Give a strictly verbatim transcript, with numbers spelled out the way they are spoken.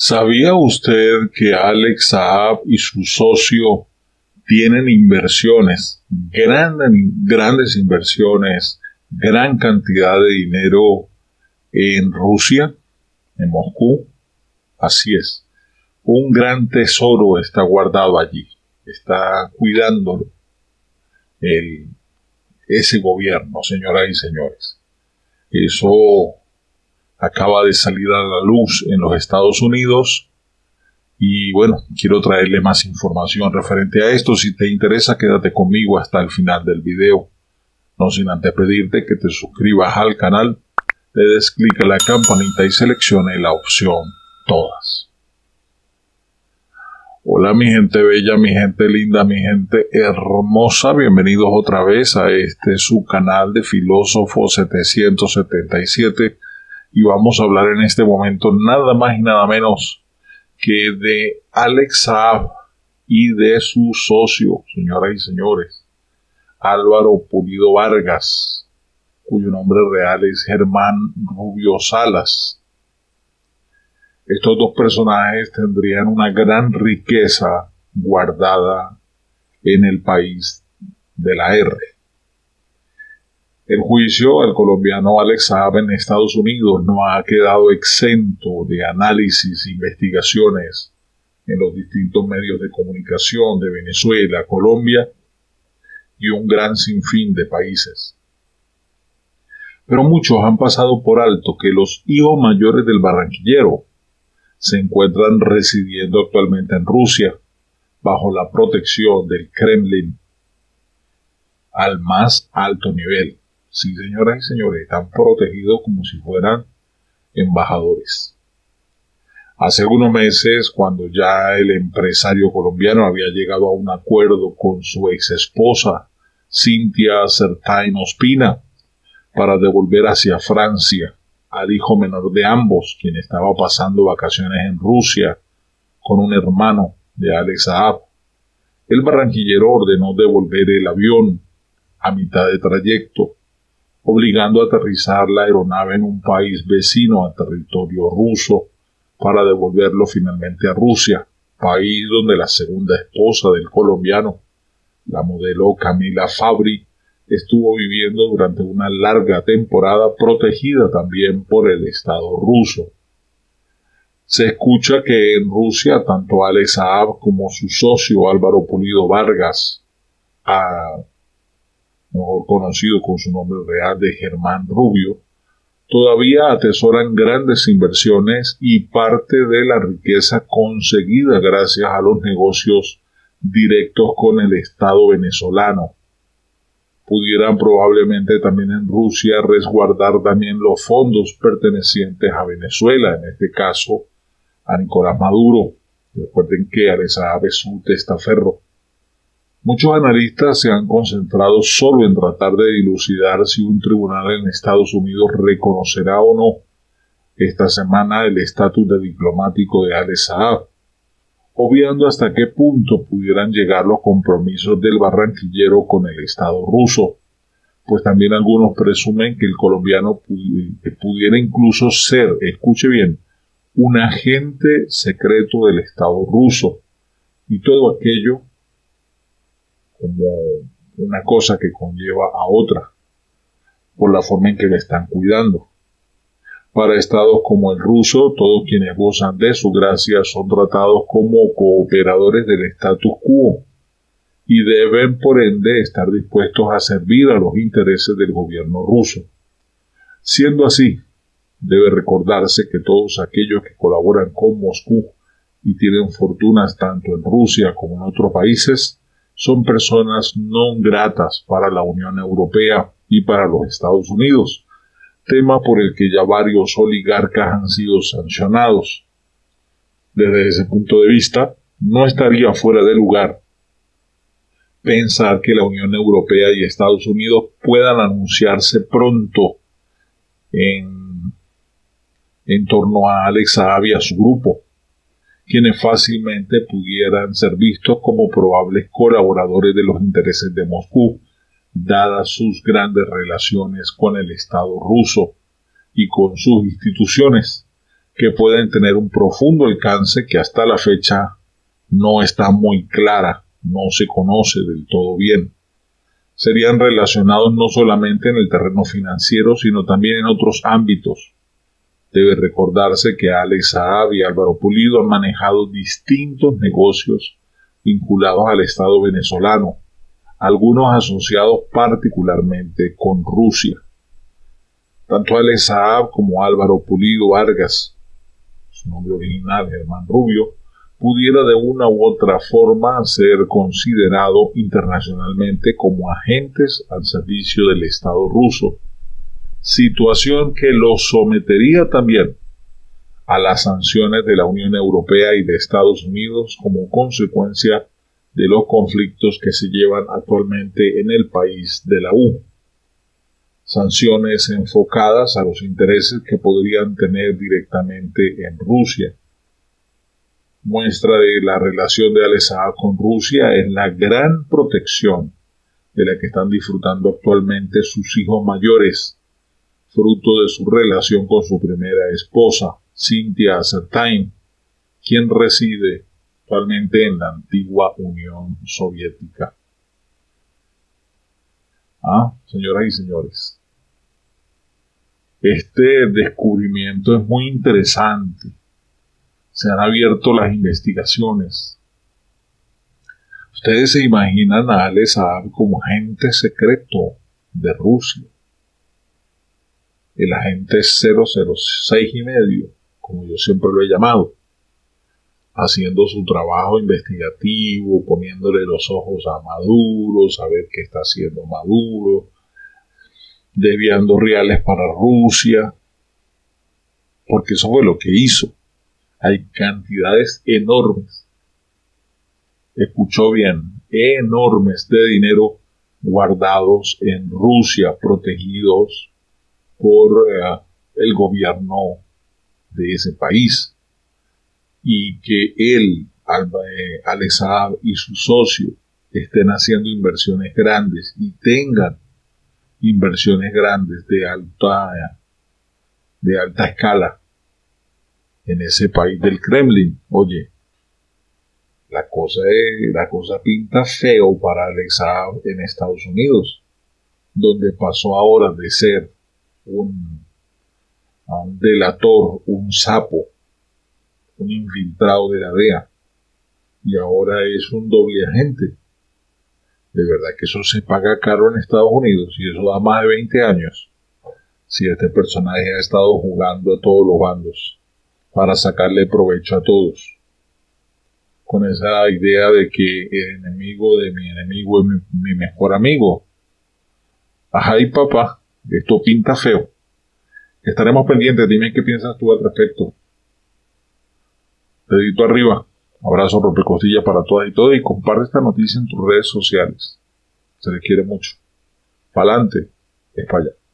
¿Sabía usted que Alex Saab y su socio tienen inversiones, gran, grandes inversiones, gran cantidad de dinero en Rusia, en Moscú? Así es. Un gran tesoro está guardado allí, está cuidándolo el, ese gobierno, señoras y señores. Eso acaba de salir a la luz en los Estados Unidos y bueno, quiero traerle más información referente a esto. Si te interesa, quédate conmigo hasta el final del video, no sin antes pedirte que te suscribas al canal, le des clic a la campanita y seleccione la opción Todas. Hola mi gente bella, mi gente linda, mi gente hermosa, bienvenidos otra vez a este su canal de Filósofo setecientos setenta y siete. Y vamos a hablar en este momento nada más y nada menos que de Alex Saab y de su socio, señoras y señores, Álvaro Pulido Vargas, cuyo nombre real es Germán Rubio Salas. Estos dos personajes tendrían una gran riqueza guardada en el país de la R. El juicio al colombiano Alex Saab en Estados Unidos no ha quedado exento de análisis e investigaciones en los distintos medios de comunicación de Venezuela, Colombia y un gran sinfín de países. Pero muchos han pasado por alto que los hijos mayores del barranquillero se encuentran residiendo actualmente en Rusia, bajo la protección del Kremlin al más alto nivel. Sí, señoras y señores, están protegidos como si fueran embajadores. Hace algunos meses, cuando ya el empresario colombiano había llegado a un acuerdo con su ex esposa, Cynthia Certain Ospina, para devolver hacia Francia al hijo menor de ambos, quien estaba pasando vacaciones en Rusia con un hermano de Alex Saab, el barranquillero ordenó devolver el avión a mitad de trayecto, obligando a aterrizar la aeronave en un país vecino a territorio ruso para devolverlo finalmente a Rusia, país donde la segunda esposa del colombiano, la modelo Camila Fabri, estuvo viviendo durante una larga temporada, protegida también por el Estado ruso. Se escucha que en Rusia tanto Alex Saab como su socio Álvaro Pulido Vargas, a mejor conocido con su nombre real de Germán Rubio, todavía atesoran grandes inversiones y parte de la riqueza conseguida gracias a los negocios directos con el Estado venezolano. Pudieran probablemente también en Rusia resguardar también los fondos pertenecientes a Venezuela, en este caso a Nicolás Maduro. Recuerden que Alex Saab es un testaferro. Muchos analistas se han concentrado solo en tratar de dilucidar si un tribunal en Estados Unidos reconocerá o no esta semana el estatus de diplomático de Alex Saab, obviando hasta qué punto pudieran llegar los compromisos del barranquillero con el Estado ruso, pues también algunos presumen que el colombiano pudiera incluso ser, escuche bien, un agente secreto del Estado ruso, y todo aquello como una cosa que conlleva a otra, por la forma en que le están cuidando. Para estados como el ruso, todos quienes gozan de su gracia son tratados como cooperadores del status quo y deben, por ende, estar dispuestos a servir a los intereses del gobierno ruso. Siendo así, debe recordarse que todos aquellos que colaboran con Moscú y tienen fortunas tanto en Rusia como en otros países son personas no gratas para la Unión Europea y para los Estados Unidos, tema por el que ya varios oligarcas han sido sancionados. Desde ese punto de vista, no estaría fuera de lugar pensar que la Unión Europea y Estados Unidos puedan anunciarse pronto en, en torno a Alex Saab y a su grupo, quienes fácilmente pudieran ser vistos como probables colaboradores de los intereses de Moscú, dadas sus grandes relaciones con el Estado ruso y con sus instituciones, que pueden tener un profundo alcance que hasta la fecha no está muy clara, no se conoce del todo bien. Serían relacionados no solamente en el terreno financiero, sino también en otros ámbitos. Debe recordarse que Alex Saab y Álvaro Pulido han manejado distintos negocios vinculados al Estado venezolano, algunos asociados particularmente con Rusia. Tanto Alex Saab como Álvaro Pulido Vargas, su nombre original Germán Rubio, pudiera de una u otra forma ser considerado internacionalmente como agentes al servicio del Estado ruso, situación que los sometería también a las sanciones de la Unión Europea y de Estados Unidos como consecuencia de los conflictos que se llevan actualmente en el país de la U. Sanciones enfocadas a los intereses que podrían tener directamente en Rusia. Muestra de la relación de Alex Saab con Rusia es la gran protección de la que están disfrutando actualmente sus hijos mayores, fruto de su relación con su primera esposa, Cynthia Certain, quien reside actualmente en la antigua Unión Soviética. Ah, señoras y señores, este descubrimiento es muy interesante. Se han abierto las investigaciones. Ustedes se imaginan a Alex Saab como agente secreto de Rusia. El agente cero cero seis y medio, como yo siempre lo he llamado, haciendo su trabajo investigativo, poniéndole los ojos a Maduro, saber qué está haciendo Maduro, desviando reales para Rusia, porque eso fue lo que hizo. Hay cantidades enormes, escuchó bien, enormes de dinero guardados en Rusia, protegidos por eh, el gobierno de ese país, y que él, Alex Saab y su socio estén haciendo inversiones grandes y tengan inversiones grandes de alta, de alta escala en ese país del Kremlin. Oye, la cosa, es, la cosa pinta feo para Alex Saab en Estados Unidos, donde pasó ahora de ser un, un delator, un sapo, un infiltrado de la D E A, y ahora es un doble agente. De verdad que eso se paga caro en Estados Unidos, y eso da más de veinte años, si este personaje ha estado jugando a todos los bandos, para sacarle provecho a todos, con esa idea de que el enemigo de mi enemigo es mi, mi mejor amigo. Ajá y papá, esto pinta feo. Estaremos pendientes, dime qué piensas tú al respecto. Dedito arriba, abrazo, rompecostillas para todas y todos, y comparte esta noticia en tus redes sociales. Se les quiere mucho. Pa'lante, es para allá.